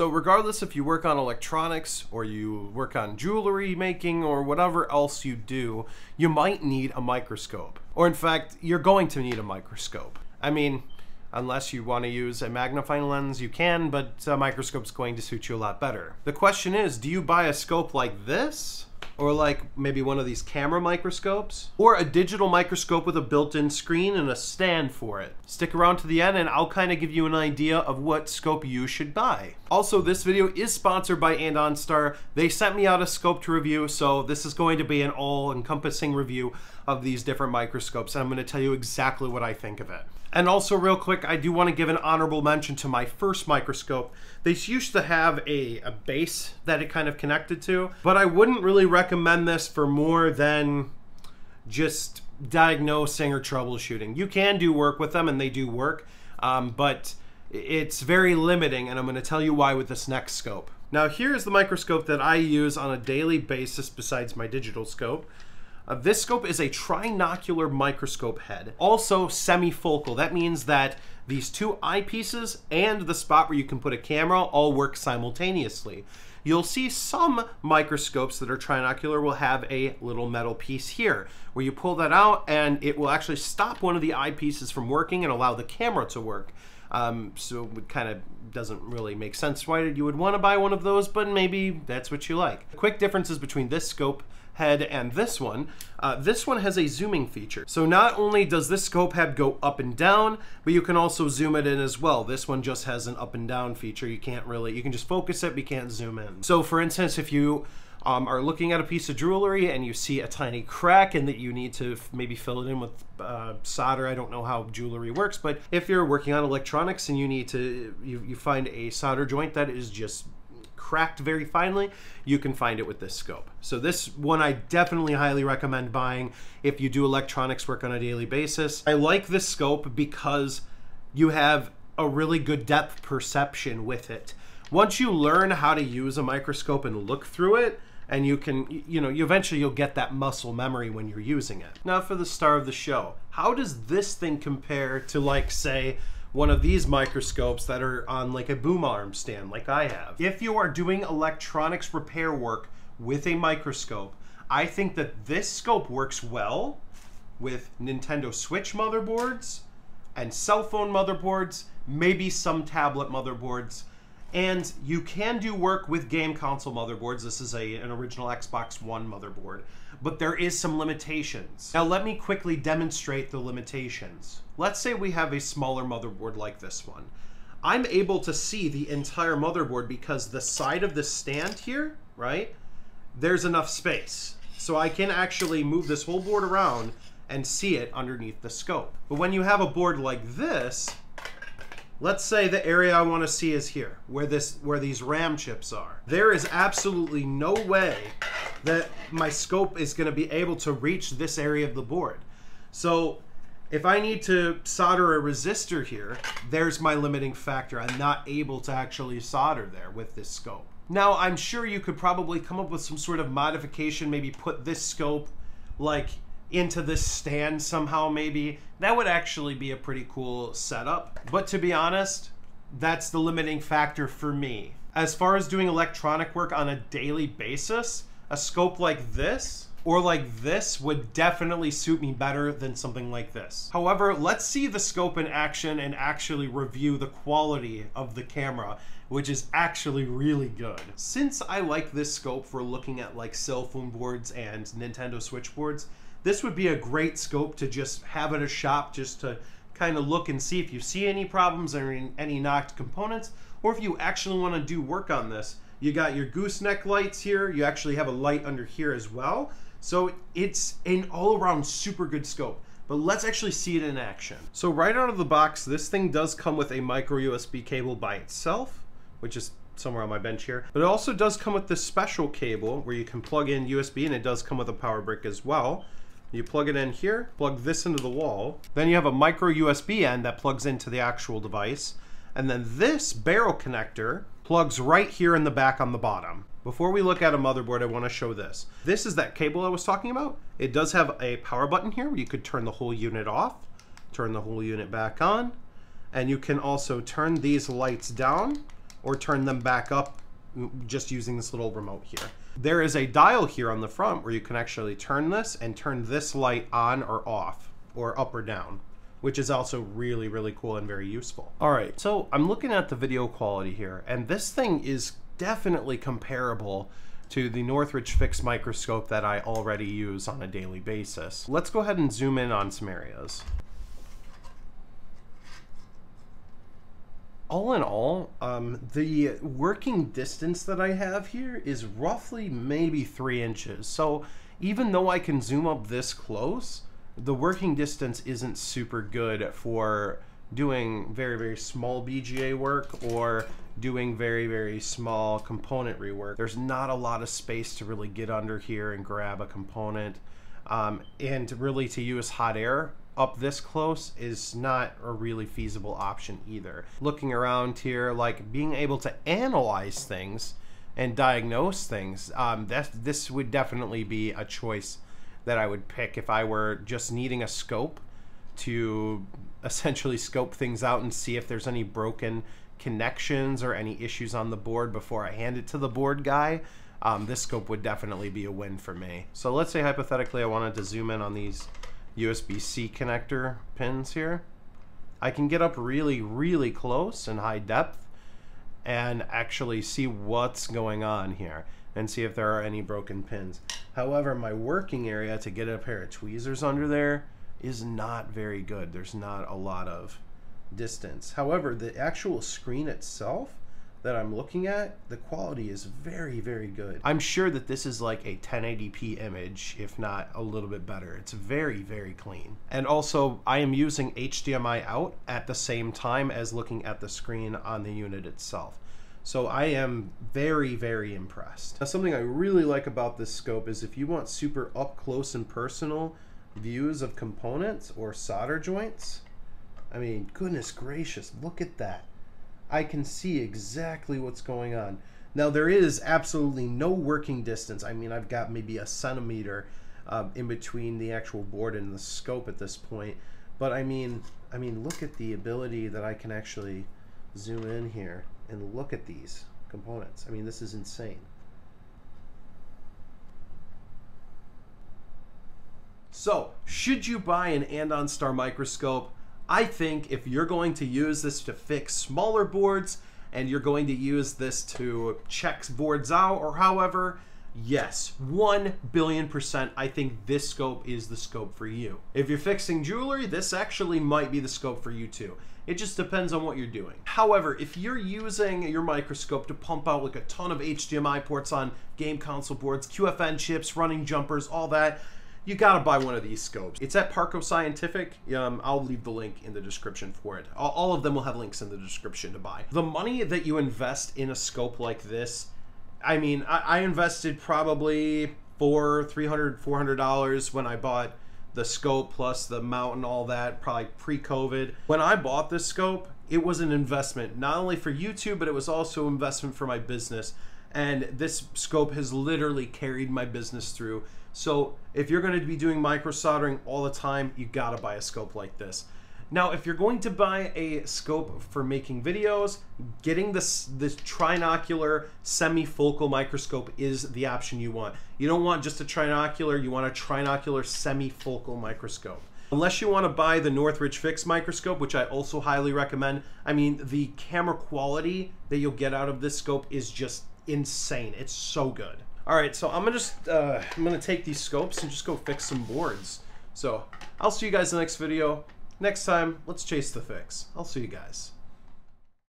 So regardless if you work on electronics or you work on jewelry making or whatever else you do, you might need a microscope. Or in fact, you're going to need a microscope. I mean, unless you want to use a magnifying lens, you can, but a microscope's going to suit you a lot better. The question is, do you buy a scope like this? Or like maybe one of these camera microscopes? Or a digital microscope with a built-in screen and a stand for it? Stick around to the end and I'll kind of give you an idea of what scope you should buy. Also, this video is sponsored by Andonstar. They sent me out a scope to review, so this is going to be an all-encompassing review of these different microscopes, and I'm gonna tell you exactly what I think of it. And also real quick, I do wanna give an honorable mention to my first microscope. They used to have a base that it kind of connected to, but I wouldn't really recommend this for more than just diagnosing or troubleshooting. You can do work with them and they do work, but it's very limiting, and I'm gonna tell you why with this next scope. Now here's the microscope that I use on a daily basis besides my digital scope. This scope is a trinocular microscope head, also semifocal. That means that these two eyepieces and the spot where you can put a camera all work simultaneously. You'll see some microscopes that are trinocular will have a little metal piece here where you pull that out and it will actually stop one of the eyepieces from working and allow the camera to work. So it kind of doesn't really make sense why you would want to buy one of those, but maybe that's what you like. Quick differences between this scope head and this one has a zooming feature. So not only does this scope head go up and down, but you can also zoom it in as well. This one just has an up and down feature. You can't really, you can just focus it, but you can't zoom in. So for instance, if you are looking at a piece of jewelry and you see a tiny crack and that you need to maybe fill it in with solder. I don't know how jewelry works, but if you're working on electronics and you need to, you find a solder joint that is just cracked very finely, you can find it with this scope. So this one I definitely highly recommend buying if you do electronics work on a daily basis. I like this scope because you have a really good depth perception with it. Once you learn how to use a microscope and look through it, and you can, you know, eventually you'll get that muscle memory when you're using it. Now for the star of the show, how does this thing compare to, like, say, one of these microscopes that are on like a boom arm stand like I have? If you are doing electronics repair work with a microscope, I think that this scope works well with Nintendo Switch motherboards and cell phone motherboards, maybe some tablet motherboards. And you can do work with game console motherboards. This is an original Xbox One motherboard, but there is some limitations. Now let me quickly demonstrate the limitations. Let's say we have a smaller motherboard like this one. I'm able to see the entire motherboard because the side of the stand here, right, there's enough space. So I can actually move this whole board around and see it underneath the scope. But when you have a board like this, let's say the area I want to see is here, where these RAM chips are. There is absolutely no way that my scope is going to be able to reach this area of the board. So if I need to solder a resistor here, there's my limiting factor. I'm not able to actually solder there with this scope. Now, I'm sure you could probably come up with some sort of modification, maybe put this scope like into this stand somehow, maybe. That would actually be a pretty cool setup. But to be honest, that's the limiting factor for me. As far as doing electronic work on a daily basis, a scope like this or like this would definitely suit me better than something like this. However, let's see the scope in action and actually review the quality of the camera, which is actually really good. Since I like this scope for looking at like cell phone boards and Nintendo Switch boards, this would be a great scope to just have at a shop just to kind of look and see if you see any problems or any knocked components, or if you actually want to do work on this. You got your gooseneck lights here, you actually have a light under here as well. So it's an all-around super good scope, but let's actually see it in action. So right out of the box, this thing does come with a micro USB cable by itself, which is somewhere on my bench here, but it also does come with this special cable where you can plug in USB, and it does come with a power brick as well. You plug it in here, plug this into the wall, then you have a micro USB end that plugs into the actual device, and then this barrel connector plugs right here in the back on the bottom. Before we look at a motherboard, I want to show this. This is that cable I was talking about. It does have a power button here where you could turn the whole unit off, turn the whole unit back on, and you can also turn these lights down or turn them back up just using this little remote here. There is a dial here on the front where you can actually turn this and turn this light on or off or up or down, which is also really, really cool and very useful. All right, so I'm looking at the video quality here, and this thing is definitely comparable to the Northridge Fix microscope that I already use on a daily basis. Let's go ahead and zoom in on some areas. All in all, the working distance that I have here is roughly maybe 3 inches. So even though I can zoom up this close, the working distance isn't super good for doing very, very small BGA work or doing very, very small componentry work. There's not a lot of space to really get under here and grab a component. And really to use hot air up this close is not a really feasible option either. Looking around here, like being able to analyze things and diagnose things, this would definitely be a choice that I would pick if I were just needing a scope to essentially scope things out and see if there's any broken connections or any issues on the board before I hand it to the board guy. This scope would definitely be a win for me. So let's say hypothetically I wanted to zoom in on these USB-C connector pins here. I can get up really, really close and high depth and actually see what's going on here and see if there are any broken pins. However, my working area to get a pair of tweezers under there is not very good. There's not a lot of distance. However, the actual screen itself that I'm looking at, the quality is very, very good. I'm sure that this is like a 1080p image, if not a little bit better. It's very, very clean. And also, I am using HDMI out at the same time as looking at the screen on the unit itself. So I am very, very impressed. Now, something I really like about this scope is if you want super up close and personal views of components or solder joints, I mean, goodness gracious, look at that. I can see exactly what's going on. Now there is absolutely no working distance. I mean, I've got maybe a centimeter in between the actual board and the scope at this point. But I mean, look at the ability that I can actually zoom in here and look at these components. I mean, this is insane. So, should you buy an Andonstar microscope? I think if you're going to use this to fix smaller boards and you're going to use this to check boards out or however, yes, 1,000,000,000%, I think this scope is the scope for you. If you're fixing jewelry, this actually might be the scope for you too. It just depends on what you're doing. However, if you're using your microscope to pump out like a ton of HDMI ports on game console boards, QFN chips, running jumpers, all that, you gotta buy one of these scopes. It's at Parco Scientific. I'll leave the link in the description for it. All of them will have links in the description to buy. The money that you invest in a scope like this, I mean, I invested probably $400 when I bought the scope plus the mount and all that, probably pre-COVID. When I bought this scope, it was an investment, not only for YouTube, but it was also an investment for my business. And this scope has literally carried my business through. So if you're going to be doing micro soldering all the time, you got to buy a scope like this. Now, if you're going to buy a scope for making videos, getting this trinocular semifocal microscope is the option you want. You don't want just a trinocular, you want a trinocular semifocal microscope. Unless you want to buy the Northridge Fix microscope, which I also highly recommend. I mean, the camera quality that you'll get out of this scope is just insane. It's so good. All right, so I'm gonna take these scopes and just go fix some boards. So I'll see you guys in the next video. Next time, let's chase the fix. I'll see you guys.